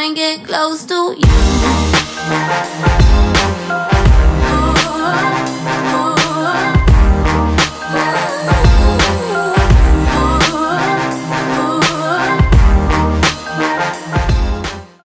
and get close to you.